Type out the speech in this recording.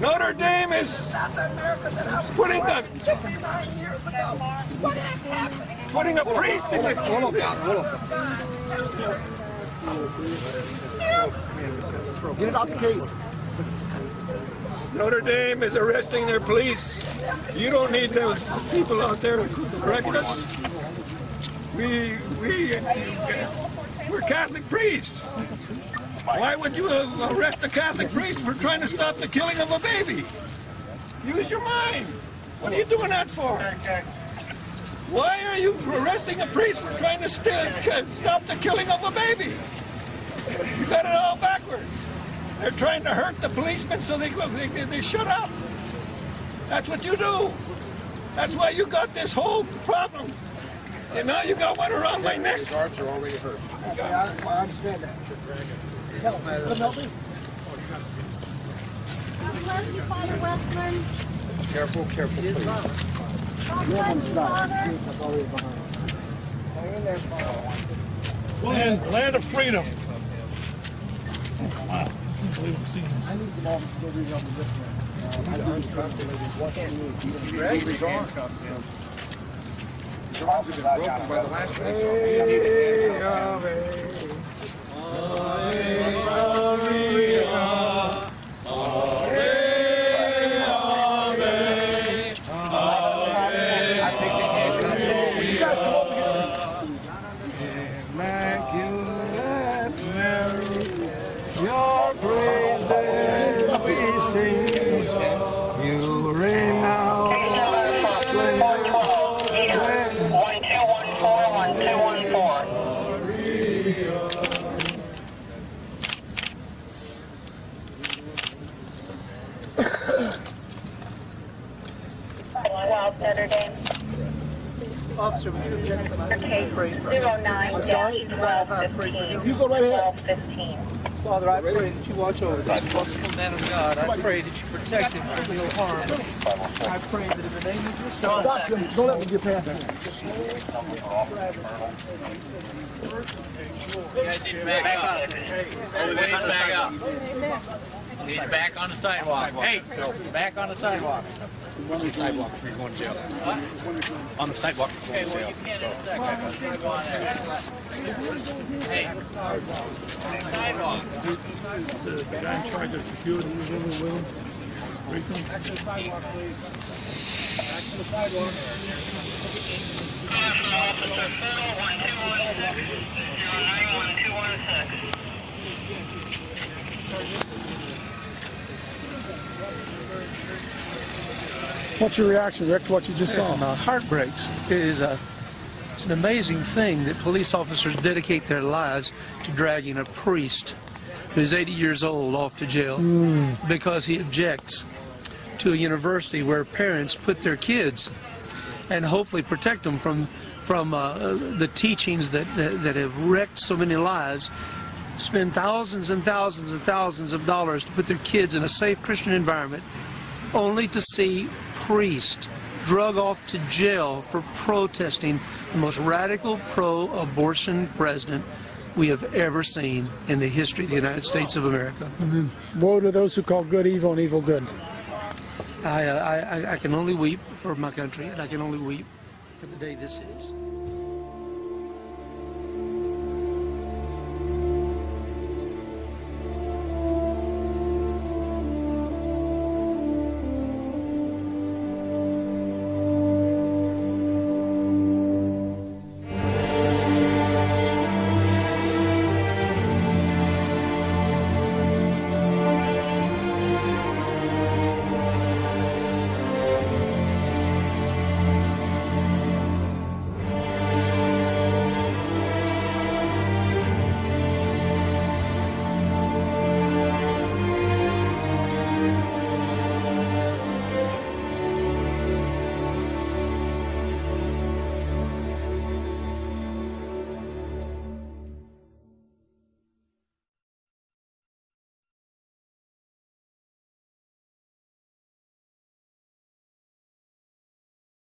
Notre Dame is putting a priest in the kingdom. Get it off the case. Notre Dame is arresting their police. You don't need those people out there correcting us. We're Catholic priests. Why would you arrest a Catholic priest for trying to stop the killing of a baby? Use your mind. What are you doing that for? Why are you arresting a priest for trying to stop the killing of a baby? You got it all backwards. They're trying to hurt the policemen so they shut up. That's what you do. That's why you got this whole problem. And now you got one around my neck. His arms are already hurt. I understand that. God bless you, Father Westman. Careful, careful, please. God bless you, Father. Land of freedom. Wow. I can't believe I'm seeing this. I need some officers to read on the different. I don't trust the ladies. What can you do? These handcuffs, his arms have been broken by the last police officer. You go right ahead. Father, I pray that you watch over this wonderful man of God. I pray that you protect him from no harm. I pray that in the name of your Son. Don't let me get past him. You guys need to back up. Always back up. You need to back on the sidewalk. Hey, back on the sidewalk. On the sidewalk before you go to jail. What? On the sidewalk before you go to jail. Okay, well, you can't intersect. Hey, sidewalk. The guy in charge of security is in the room. Back to the sidewalk, please. Back to the sidewalk. Officer Fertile, 12116. 091216. What's your reaction, Rick, to what you just saw? Heartbreaks is it's an amazing thing that police officers dedicate their lives to dragging a priest who's 80 years old off to jail because he objects to a university where parents put their kids and hopefully protect them from the teachings that have wrecked so many lives, spend thousands and thousands and thousands of dollars to put their kids in a safe Christian environment only to see priests drug off to jail for protesting the most radical pro-abortion president we have ever seen in the history of the United States of America. Mm-hmm. Woe to those who call good evil and evil good. I can only weep for my country, and I can only weep for the day this is.